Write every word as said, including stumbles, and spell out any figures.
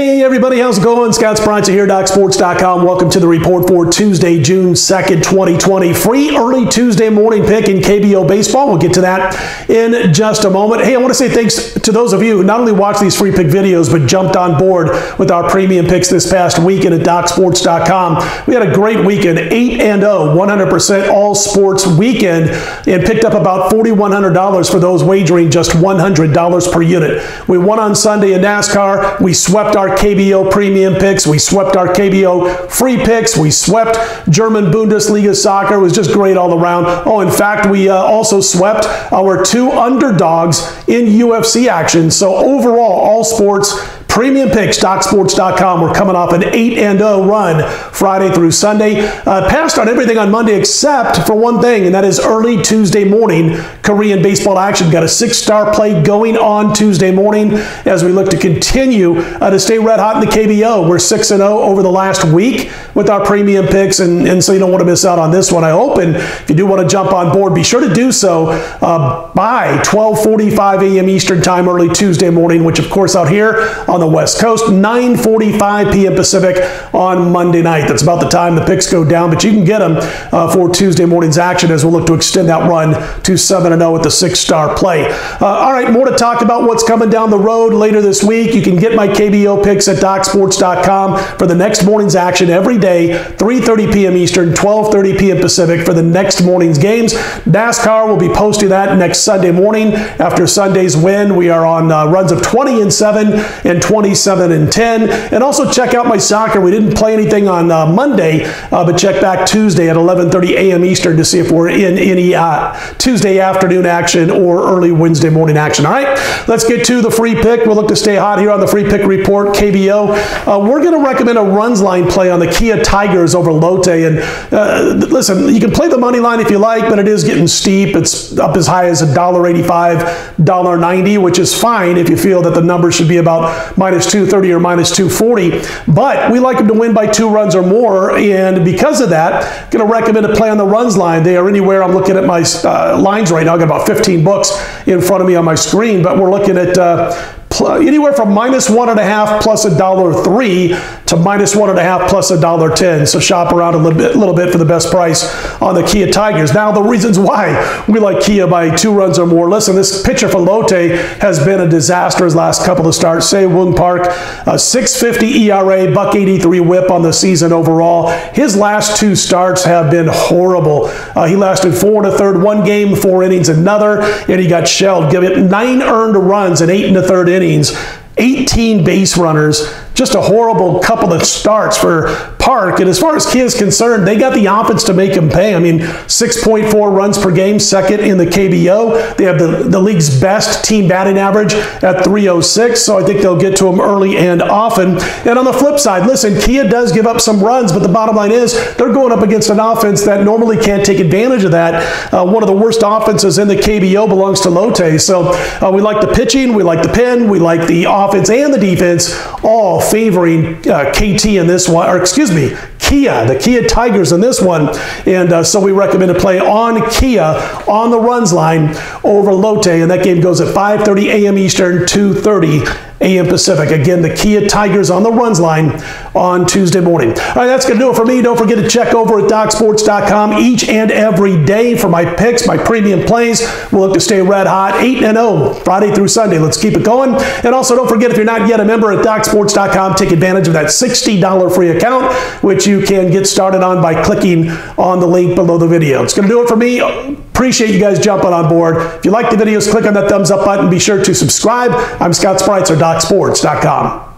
Hey everybody, how's it going? Scott Spreitzer here, Doc Sports dot com. Welcome to the report for Tuesday, June second, twenty twenty. Free early Tuesday morning pick in K B O baseball. We'll get to that in just a moment. Hey, I want to say thanks to those of you who not only watch these free pick videos, but jumped on board with our premium picks this past weekend at Doc Sports dot com. We had a great weekend, eight and oh, one hundred percent all sports weekend, and picked up about forty-one hundred dollars for those wagering just one hundred dollars per unit. We won on Sunday in NASCAR. We swept our our K B O premium picks. We swept our K B O free picks. We swept German Bundesliga soccer. It was just great all around. Oh, in fact, we uh, also swept our two underdogs in U F C action. So overall, all sports, premium picks, Doc Sports dot com. We're coming off an eight and oh run Friday through Sunday. Uh, passed on everything on Monday except for one thing, and that is early Tuesday morning Korean baseball action. Got a six-star play going on Tuesday morning as we look to continue uh, to stay red hot in the K B O. We're six and oh over the last week with our premium picks, and, and so you don't want to miss out on this one, I hope. And if you do want to jump on board, be sure to do so uh, by twelve forty-five a m Eastern time early Tuesday morning, which, of course, out here on the West Coast, nine forty-five p m Pacific on Monday night. That's about the time the picks go down, but you can get them uh, for Tuesday morning's action as we'll look to extend that run to seven and oh with the six-star play. Uh, all right, more to talk about what's coming down the road later this week. You can get my K B O picks at Doc Sports dot com for the next morning's action every day, three thirty p m Eastern, twelve thirty p m Pacific for the next morning's games. NASCAR will be posting that next Sunday morning. After Sunday's win, we are on uh, runs of twenty and seven and twenty-seven and ten, and also check out my soccer. We didn't play anything on uh, Monday, uh, but check back Tuesday at eleven thirty a m Eastern to see if we're in any uh, Tuesday afternoon action or early Wednesday morning action. All right, let's get to the free pick. We'll look to stay hot here on the free pick report, K B O. Uh, we're going to recommend a runs line play on the Kia Tigers over Lotte, and uh, listen, you can play the money line if you like, but it is getting steep. It's up as high as one dollar eighty-five, one dollar ninety, which is fine if you feel that the number should be about minus two thirty or minus two forty, but we like them to win by two runs or more, and because of that, going to recommend a play on the runs line. They are anywhere. I'm looking at my uh, lines right now. I've got about fifteen books in front of me on my screen, but we're looking at uh, anywhere from minus one and a half plus a dollar three to minus one and a half plus a dollar ten. So shop around a little bit, little bit for the best price on the Kia Tigers. Now the reasons why we like Kia by two runs or more. Listen, this pitcher for Lotte has been a disaster his last couple of starts. Sehwung Park, a six fifty E R A, buck eighty-three WHIP on the season overall. His last two starts have been horrible. Uh, he lasted four and a third one game, four innings another, and he got shelled. Give it nine earned runs and eight and a third innings. eighteen base runners, just a horrible couple of starts for Park. And as far as Kia is concerned, they got the offense to make him pay. I mean, six point four runs per game, second in the K B O. They have the, the league's best team batting average at three oh six, so I think they'll get to him early and often. And on the flip side, listen, Kia does give up some runs, but the bottom line is they're going up against an offense that normally can't take advantage of that. Uh, one of the worst offenses in the K B O belongs to Lotte, so uh, we like the pitching, we like the pen, we like the offense and the defense, all favoring uh, K T in this one, or excuse me, Kia, the Kia Tigers in this one. And uh, so we recommend a play on Kia on the runs line over Lotte, and that game goes at five thirty a m Eastern, two thirty a m Pacific. Again, the Kia Tigers on the runs line on Tuesday morning. All right, that's going to do it for me. Don't forget to check over at Doc Sports dot com each and every day for my picks, my premium plays. We'll look to stay red hot, eight and oh Friday through Sunday. Let's keep it going. And also, don't forget, if you're not yet a member at Doc Sports dot com, take advantage of that sixty dollar free account, which you can get started on by clicking on the link below the video. It's going to do it for me. Appreciate you guys jumping on board. If you like the videos, click on that thumbs up button. Be sure to subscribe. I'm Scott Spreitzer, Doc Sports dot com.